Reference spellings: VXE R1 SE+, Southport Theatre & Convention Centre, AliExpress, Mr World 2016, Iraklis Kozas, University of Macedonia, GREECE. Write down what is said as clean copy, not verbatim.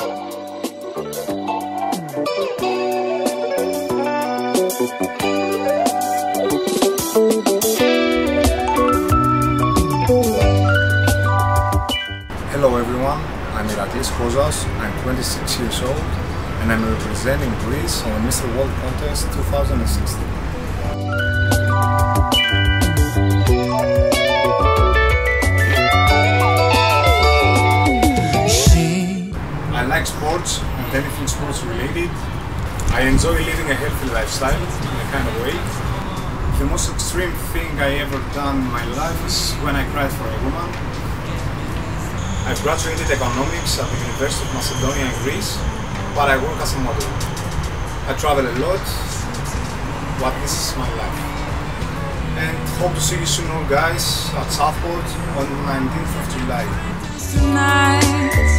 Hello everyone, I'm Iraklis Kozas, I'm 26 years old and I'm representing Greece on the Mr World Contest 2016. I like sports and anything sports related. I enjoy living a healthy lifestyle in a kind of way. The most extreme thing I ever done in my life is when I cried for a woman. I graduated economics at the University of Macedonia in Greece, but I work as a model. I travel a lot, but this is my life. And hope to see you soon all guys at Southport on the 19th of July.